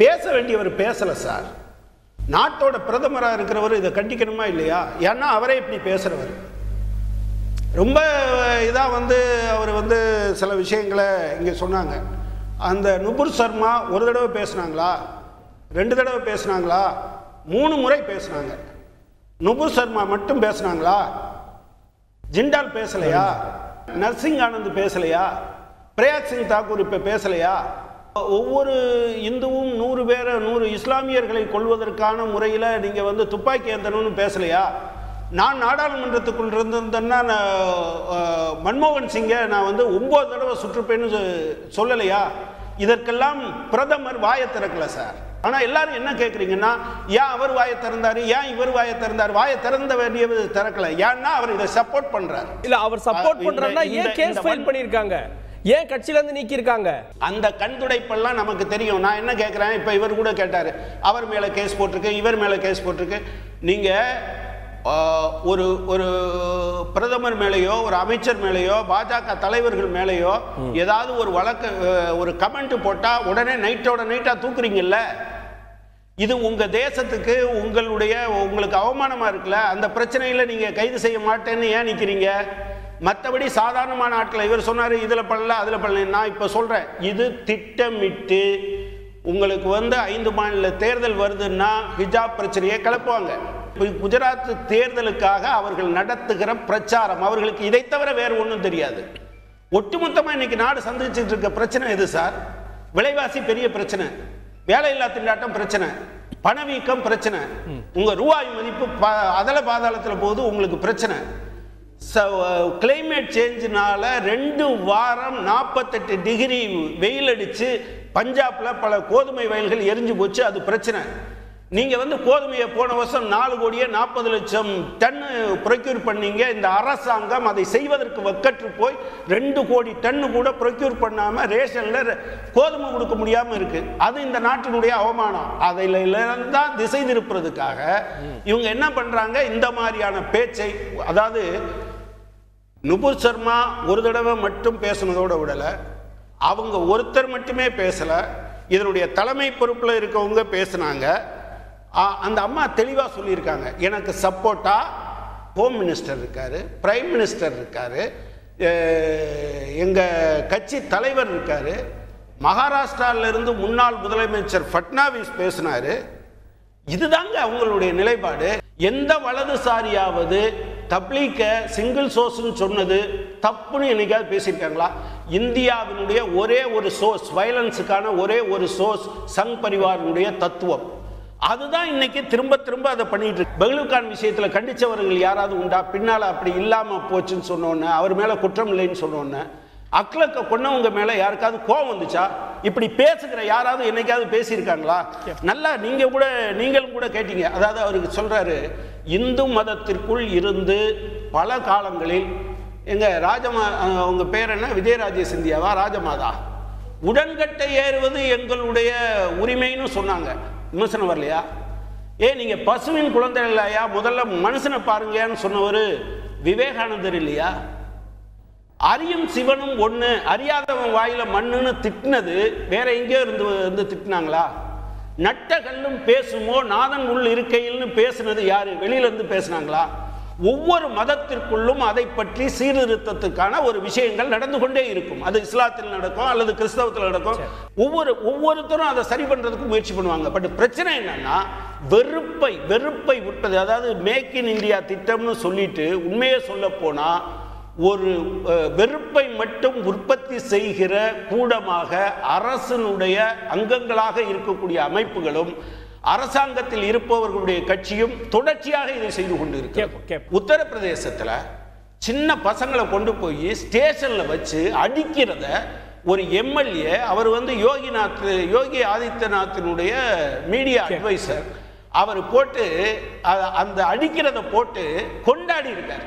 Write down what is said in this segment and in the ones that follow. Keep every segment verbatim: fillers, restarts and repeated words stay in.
பேச வேண்டியவர் பேசல சார். நாட்டோட பிரதமராக இருக்கிறவர் இதை கண்டிக்கணுமா இல்லையா? ஏன்னா அவரே இப்படி பேசுறவர். ரொம்ப இதாக வந்து அவர் வந்து சில விஷயங்களை இங்கே சொன்னாங்க. அந்த நுபுர் சர்மா ஒரு தடவை பேசுனாங்களா, ரெண்டு தடவை பேசுனாங்களா, மூணு முறை பேசுனாங்க. நுபுர் சர்மா மட்டும் பேசுனாங்களா? ஜிண்டால் பேசலையா? நர்சிங் ஆனந்த் பேசலையா? பிரயாக் சிங் தாக்கூர் இப்போ பேசலையா? ஒவ்வொரு இந்துவும் நூறு பேரை நூறு இஸ்லாமியர்களை கொள்வதற்கான முறையில் நீங்கள் வந்து துப்பாக்கி ஏந்தணும்னு பேசலையா? நான் நாடாளுமன்றத்துக்குள் இருந்திருந்தேன்னா நான் மன்மோகன் சிங்கை நான் வந்து ஒம்பது தடவை சுற்றுப்பேன்னு சொல்லலையா? இதற்கெல்லாம் பிரதமர் வாயை திறக்கலை சார். ஆனால் எல்லாரும் என்ன கேட்குறீங்கன்னா, ஏன் அவர் வாயை திறந்தார், ஏன் இவர் வாயை திறந்தார்? வாயை திறந்த வேண்டிய திறக்கலை. ஏன்னா அவர் இதை சப்போர்ட் பண்ணுறாரு. இல்லை, அவர் சப்போர்ட் பண்ணுறாருன்னா ஏன் கேஸ் ஃபைல் பண்ணியிருக்காங்க, ஏன் கட்சியிலேருந்து நீக்கியிருக்காங்க? அந்த கண் துடைப்பெல்லாம் நமக்கு தெரியும். நான் என்ன கேட்குறேன், இப்போ இவர் கூட கேட்டார், அவர் மேலே கேஸ் போட்டிருக்கு, இவர் மேலே கேஸ் போட்டிருக்கு. நீங்கள் ஒரு ஒரு பிரதமர் மேலேயோ ஒரு அமைச்சர் மேலேயோ பாஜக தலைவர்கள் மேலேயோ ஏதாவது ஒரு வழக்கு ஒரு கமெண்ட் போட்டால் உடனே நைட்டோட நைட்டாக தூக்குறீங்கல்ல? இது உங்கள் தேசத்துக்கு உங்களுடைய உங்களுக்கு அவமானமாக இருக்குல்ல? அந்த பிரச்சனையில் நீங்கள் கைது செய்ய மாட்டேன்னு ஏன் நிற்கிறீங்க? மற்றபடி சாதாரணமான ஆட்களை இவர் சொன்னார் இதில் பண்ணல அதில் பண்ணல. நான் இப்போ சொல்கிறேன், இது திட்டமிட்டு உங்களுக்கு வந்து ஐந்து மாநில தேர்தல் வருதுன்னா ஹிஜாப் பிரச்சனையை கிளப்புவாங்க. இப்போ குஜராத் தேர்தலுக்காக அவர்கள் நடத்துகிற பிரச்சாரம், அவர்களுக்கு இதை தவிர வேறு ஒன்றும் தெரியாது. ஒட்டுமொத்தமாக இன்றைக்கி நாடு சந்திச்சுட்டு இருக்க பிரச்சனை எது சார்? விலைவாசி பெரிய பிரச்சனை, வேலையில்லா திண்டாட்டம் பிரச்சனை, பணவீக்கம் பிரச்சனை, உங்கள் ரூபாய் மதிப்பு அதல பாதாளத்தில் போது உங்களுக்கு பிரச்சனை. ஸோ கிளைமேட் சேஞ்சினால் ரெண்டு வாரம் நாற்பத்தெட்டு டிகிரி வெயில் அடித்து பஞ்சாபில் பல கோதுமை வயல்கள் எரிஞ்சு போச்சு, அது பிரச்சனை. நீங்கள் வந்து கோதுமையை போன வருஷம் நாலு கோடியே நாற்பது லட்சம் டன்னு ப்ரொக்யூர் பண்ணிங்க. இந்த அரசாங்கம் அதை செய்வதற்கு வக்கற்று போய் ரெண்டு கோடி டன்னு கூட ப்ரொக்யூர் பண்ணாமல் ரேஷனில் கோதுமை கொடுக்க முடியாமல் இருக்குது. அது இந்த நாட்டினுடைய அவமானம். அதில் தான் திசை திருப்புறதுக்காக இவங்க என்ன பண்ணுறாங்க, இந்த மாதிரியான பேச்சை. அதாவது நுபுர் சர்மா ஒரு தடவை மட்டும் பேசுனதோட விடலை, அவங்க ஒருத்தர் மட்டுமே பேசலை, இதனுடைய தலைமை பொறுப்பில் இருக்கவங்க பேசுனாங்க. அந்த அம்மா தெளிவாக சொல்லியிருக்காங்க, எனக்கு சப்போர்ட்டாக ஹோம் மினிஸ்டர் இருக்கார், பிரைம் மினிஸ்டர் இருக்கார், எங்கள் கட்சி தலைவர் இருக்கார், மகாராஷ்டிராவிலிருந்து முன்னாள் முதலமைச்சர் ஃபட்னாவிஸ் பேசினார். இதுதாங்க அவங்களுடைய நிலைப்பாடு. எந்த வலதுசாரியாவது தப்லீக்க சிங்கிள் சோர்ஸ்ன்னு சொன்னது தப்புன்னு என்னைக்காவது பேசியிருக்காங்களா? இந்தியாவினுடைய ஒரே ஒரு சோர்ஸ், வயலன்ஸுக்கான ஒரே ஒரு சோர்ஸ் சங் பரிவாரனுடைய தத்துவம். அதுதான் இன்னைக்கு திரும்ப திரும்ப அதை பண்ணிட்டு இருக்கு. பகலுக்கான் விஷயத்தில் கண்டிச்சவர்கள் யாராவது உண்டா? பின்னால் அப்படி இல்லாமல் போச்சுன்னு சொன்னோன்னு அவர் மேலே குற்றம் இல்லைன்னு சொன்னோன்னு அக்லக்க கொண்டவங்க மேலே யாருக்காவது கோபம் வந்துச்சா? இப்படி பேசுகிற யாராவது என்னைக்காவது பேசியிருக்காங்களா? நல்லா நீங்கள் கூட நீங்களும் கூட கேட்டீங்க. அதாவது அவருக்கு சொல்கிறாரு, இந்து மதத்திற்குள் இருந்து பல காலங்களில் எங்கள் ராஜமா அவங்க பேர் என்ன, விஜயராஜே சிந்தியாவா, ராஜமாதா, உடன்கட்டை ஏறுவது எங்களுடைய உரிமைன்னு சொன்னாங்க. விமர்சனம் வரலையா? ஏ நீங்கள் பசுவின் குழந்தை இல்லையா, முதல்ல மனுஷனை பாருங்கன்னு சொன்னவர் விவேகானந்தர் இல்லையா? அரியும் சிவனும் ஒன்று, அறியாதவன் வாயில மண்ணுன்னு திட்டினது வேற எங்கேயோ இருந்து வந்து திட்டினாங்களா? நட்ட கல்லும் பேசுமோ நாதன் உள் இருக்கையில்னு பேசுனது யாரு? வெளியிலேருந்து பேசுனாங்களா? ஒவ்வொரு மதத்திற்குள்ளும் அதை பற்றி சீர்திருத்தத்துக்கான ஒரு விஷயங்கள் நடந்து கொண்டே இருக்கும். அது இஸ்லாத்தில் நடக்கும் அல்லது கிறிஸ்தவத்தில் நடக்கும். ஒவ்வொரு ஒவ்வொருத்தரும் அதை சரி பண்ணுறதுக்கு முயற்சி பண்ணுவாங்க. பட் பிரச்சனை என்னன்னா, வெறுப்பை வெறுப்பை விட்டது. அதாவது மேக் இன் இந்தியா திட்டம்னு சொல்லிட்டு உண்மையே சொல்ல போனால் ஒரு வெறுப்பை மட்டும் உற்பத்தி செய்கிற கூடமாக அரசினுடைய அங்கங்களாக இருக்கக்கூடிய அமைப்புகளும் அரசாங்கத்தில் இருப்பவர்களுடைய கட்சியும் தொடர்ச்சியாக இதை செய்து கொண்டு இருக்கு. உத்தரப்பிரதேசத்தில் சின்ன பசங்களை கொண்டு போய் ஸ்டேஷன்ல வச்சு அடிக்கிறத ஒரு எம்எல்ஏ, அவர் வந்து யோகிநாத் யோகி ஆதித்யநாத்தினுடைய மீடியா அட்வைசர், அவர் போட்டு அந்த அடிக்கிறத போட்டு கொண்டாடி இருக்கார்.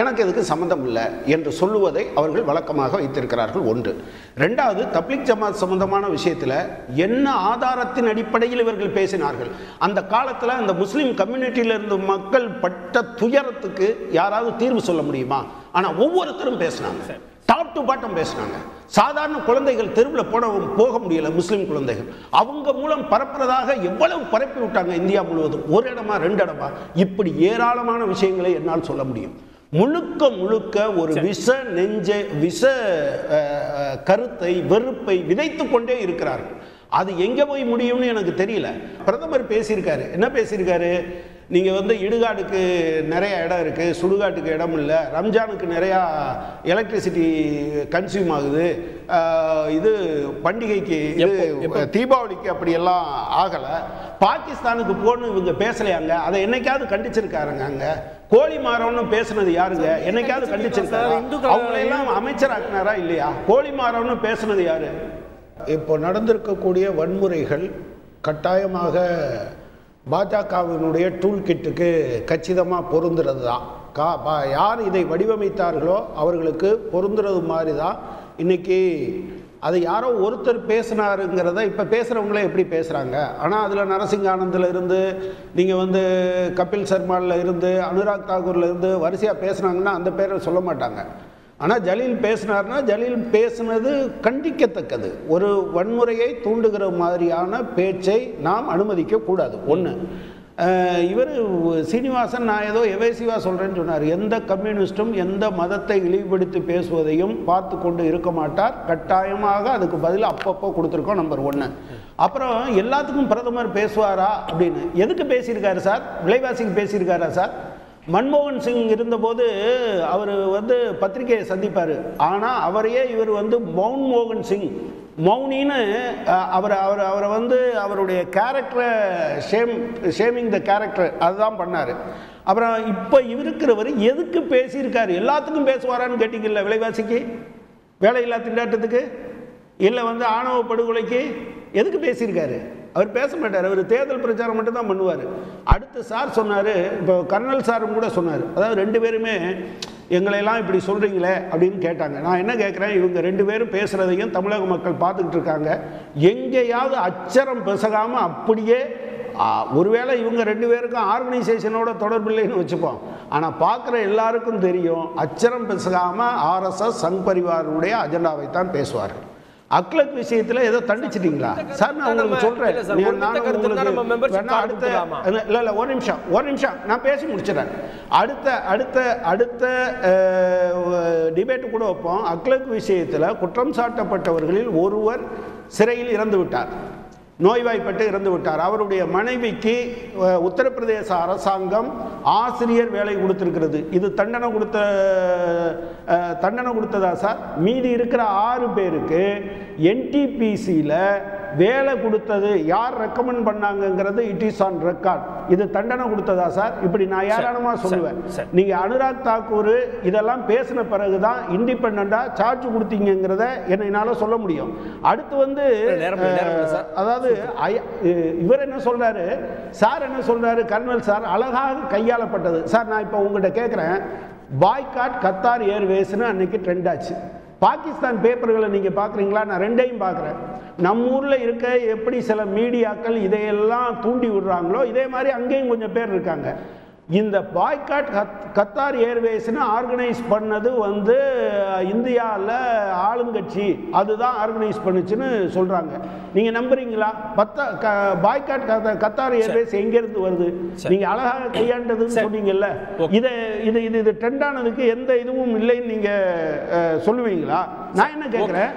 எனக்கு எதுக்கு சம்பந்தம் இல்லை என்று சொல்லுவதை அவர்கள் வழக்கமாக வைத்திருக்கிறார்கள் ஒன்று. இரண்டாவது, தப்லீக் ஜமாத் சம்பந்தமான விஷயத்தில் என்ன ஆதாரத்தின் அடிப்படையில் இவர்கள் பேசினார்கள்? அந்த காலத்தில் அந்த முஸ்லீம் கம்யூனிட்டியிலிருந்து மக்கள் பட்ட துயரத்துக்கு யாராவது தீர்வு சொல்ல முடியுமா? ஆனால் ஒவ்வொருத்தரும் பேசினாங்க, டாப் டு பாட்டம் பேசினாங்க. சாதாரண குழந்தைகள் தெருவில் போட போக முடியலை, முஸ்லீம் குழந்தைகள் அவங்க மூலம் பரப்புறதாக எவ்வளவு பரப்பி விட்டாங்க இந்தியா முழுவதும், ஒரு இடமா ரெண்டு இடமா, இப்படி ஏராளமான விஷயங்களை என்னால் சொல்ல முடியும். முழுக்க முழுக்க ஒரு விஷ நெஞ்ச விஷ கருத்தை வெறுப்பை விதைத்து கொண்டே இருக்கிறார்கள். அது எங்கே போய் முடியும்னு எனக்கு தெரியல. பிரதமர் பேசியிருக்காரு, என்ன பேசியிருக்காரு? நீங்கள் வந்து இடுகாடுக்கு நிறையா இடம் இருக்குது, சுடுகாட்டுக்கு இடம் இல்லை, ரம்ஜானுக்கு நிறையா எலக்ட்ரிசிட்டி கன்சியூம் ஆகுது, இது பண்டிகைக்கு இது தீபாவளிக்கு அப்படியெல்லாம் ஆகலை, பாகிஸ்தானுக்கு போன்னு இவங்க பேசலையாங்க, அதை என்னைக்காவது கண்டிச்சிருக்காருங்க? அங்கே கோழி மாறவனும் பேசுனது யாருங்க? என்னைக்காவது கண்டிச்சிருக்காரு? அவங்களெல்லாம் அமைச்சராக்குனாரா இல்லையா? கோழி மாறவனும் பேசுனது யாரு? இப்போ நடந்திருக்கக்கூடிய வன்முறைகள் கட்டாயமாக பாஜகவினுடைய டூல் கிட்டுக்கு கச்சிதமாக பொருந்துறது தான். கா பா யார் இதை வடிவமைத்தார்களோ அவர்களுக்கு பொருந்துறது மாதிரி தான். இன்றைக்கி அது யாரோ ஒருத்தர் பேசுனாருங்கிறத இப்போ பேசுகிறவங்களே எப்படி பேசுகிறாங்க? ஆனால் அதில் நரசிங்கானந்தில் இருந்து நீங்கள் வந்து கபில் சர்மாவில் இருந்து அனுராக் தாக்கூரில் இருந்து வரிசையாக பேசுனாங்கன்னா அந்த பேரை சொல்ல மாட்டாங்க. ஆனால் ஜலீல் பேசினார்னா ஜலீல் பேசுனது கண்டிக்கத்தக்கது. ஒரு வன்முறையை தூண்டுகிற மாதிரியான பேச்சை நாம் அனுமதிக்கக்கூடாது ஒன்று. இவர் சீனிவாசன் நான் ஏதோ எவேசிவா சொல்கிறேன்னு சொன்னார். எந்த கம்யூனிஸ்டும் எந்த மதத்தை இழிவுபடுத்தி பேசுவதையும் பார்த்து கொண்டு இருக்க மாட்டார். கட்டாயமாக அதுக்கு பதில் அப்பப்போ கொடுத்துருக்கோம், நம்பர் ஒன்று. அப்புறம் எல்லாத்துக்கும் பிரதமர் பேசுவாரா அப்படின்னு, எதுக்கு பேசியிருக்காரு சார்? விலைவாசிக்கு பேசியிருக்காரா சார்? மன்மோகன் சிங் இருந்தபோது அவர் வந்து பத்திரிகையை சந்திப்பார், ஆனால் அவரையே இவர் வந்து மவுன் மோகன் சிங் மௌனின்னு அவர் அவர் அவரை வந்து அவருடைய கேரக்டரை ஷேம் ஷேமிங் த கேரக்டர் அதுதான் பண்ணார். அப்புறம் இப்போ இவருக்கிறவர் எதுக்கு பேசியிருக்காரு? எல்லாத்துக்கும் பேசுவாரான்னு கேட்டிங்கல்ல? விலைவாசிக்கு, வேலையில்லா திண்டாட்டத்துக்கு, இல்லை வந்து ஆணவ படுகொலைக்கு எதுக்கு பேசியிருக்காரு? அவர் பேச மாட்டார், அவர் தேர்தல் பிரச்சாரம் மட்டும்தான் பண்ணுவார். அடுத்து சார் சொன்னார், இப்போ கர்னல் சாரும் கூட சொன்னார், அதாவது ரெண்டு பேருமே எங்களையெல்லாம் இப்படி சொல்கிறீங்களே அப்படின்னு கேட்டாங்க. நான் என்ன கேட்குறேன், இவங்க ரெண்டு பேரும் பேசுகிறதையும் தமிழக மக்கள் பார்த்துக்கிட்டு இருக்காங்க. எங்கேயாவது அச்சரம் பெசகாமல் அப்படியே, ஒருவேளை இவங்க ரெண்டு பேருக்கும் ஆர்கனைசேஷனோட தொடர்பு இல்லைன்னு வச்சுப்போம், ஆனால் பார்க்குற எல்லாருக்கும் தெரியும் அச்சரம் பெசகாமல் ஆர்எஸ்எஸ் சங் பரிவாருடைய அஜெண்டாவைத்தான் பேசுவார்கள். அக்லக் விஷயத்தில் ஏதோ தண்டிச்சிட்டீங்களா சார்? நான் உங்களுக்கு சொல்கிறேன், அடுத்த இல்லை இல்லை ஒரு நிமிஷம் ஒரு நிமிஷம் நான் பேசி முடிச்சிடறேன். அடுத்த அடுத்த அடுத்த டிபேட்டு கூட வைப்போம். அக்லக் விஷயத்தில் குற்றம் சாட்டப்பட்டவர்களில் ஒருவர் சிறையில் இறந்து விட்டார், நோய்வாய்ப்பட்டு இறந்து விட்டார். அவருடைய மனைவிக்கு உத்தரப்பிரதேச அரசாங்கம் ஆசிரியர் வேலை கொடுத்துருக்கிறது. இது தண்டனை கொடுத்த தண்டனை கொடுத்ததா சார்? மீதி இருக்கிற ஆறு பேருக்கு என்டிபிசியில் வேலை கொடுத்தது யார் ரெக்கமெண்ட் பண்ணாங்கங்கிறது இட் இஸ் ஆன் ரெக்கார்ட். இது தண்டனை கொடுத்ததா சார்? இப்படி நான் ஏராளமாக சொல்லுவேன். நீங்கள் அனுராக் தாக்கூர் இதெல்லாம் பேசின பிறகு தான் இண்டிபெண்டாக சார்ஜ் கொடுத்தீங்கிறத என்னால சொல்ல முடியும். அடுத்து வந்து அதாவது இவர் என்ன சொல்கிறாரு, சார் என்ன சொல்கிறாரு, கர்னல் சார் அழகாக கையாளப்பட்டது. சார் நான் இப்போ உங்கள்கிட்ட கேட்குறேன், பாய்காட் கத்தார் ஏர்வேஸ்ன்னு அன்னைக்கு ட்ரெண்ட் ஆச்சு. பாகிஸ்தான் பேப்பர்களை நீங்கள் பார்க்குறீங்களா? நான் ரெண்டையும் பார்க்குறேன். நம்ம ஊரில் இருக்க எப்படி சில மீடியாக்கள் இதையெல்லாம் தூண்டி விடுறாங்களோ இதே மாதிரி அங்கேயும் கொஞ்சம் பேர் இருக்காங்க. இந்த பாய்காட் கத்தார் ஏர்வேஸ்ன்னு ஆர்கனைஸ் பண்ணது வந்து இந்தியாவில் ஆளுங்கட்சி அதுதான் ஆர்கனைஸ் பண்ணுச்சுன்னு சொல்கிறாங்க. நீங்கள் நம்புறீங்களா? பத்தா க பாய்காட் கத்தார் ஏர்வேஸ் எங்கேருந்து வருது? நீங்கள் அழகாக கையாண்டதுன்னு சொன்னீங்கல்ல, இதை இது இது இது ட்ரெண்டானதுக்கு எந்த இதுவும் இல்லைன்னு நீங்கள் சொல்லுவீங்களா? நான் என்ன கேட்குறேன்,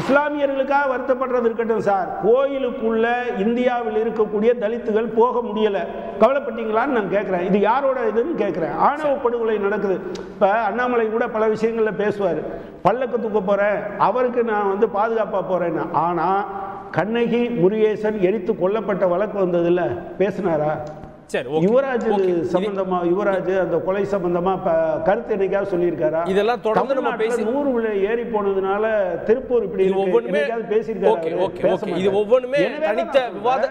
இஸ்லாமியர்களுக்காக வருத்தப்படுறது இருக்கட்டும் சார், கோயிலுக்குள்ள இந்தியாவில் இருக்கக்கூடிய தலித்துகள் போக முடியலை கவலைப்பட்டீங்களான்னு நான் கேட்குறேன். இது யாரோட இதுன்னு கேட்குறேன். ஆணவ படுகொலை நடக்குது. இப்போ அண்ணாமலை கூட பல விஷயங்களில் பேசுவார், பல்லக்கு தூக்க போகிறேன் அவருக்கு நான் வந்து பாதுகாப்பாக போகிறேன்னு. ஆனால் கண்ணகி முருகேசன் எரித்து கொல்லப்பட்ட வழக்கு வந்ததில்ல, பேசினாரா? யுவராஜ் சம்பந்தமா, யுவராஜ் அந்த கொலை சம்பந்தமா கருத்து என்னைக்காவது சொல்லியிருக்காரா? இதெல்லாம் தொடர்ந்து நூறு உள்ள ஏறி போனதுனால திருப்பூர் இப்படி ஒவ்வொன்றுமே பேசியிருக்காரு. இது ஒவ்வொன்றுமே தனித்த விவாத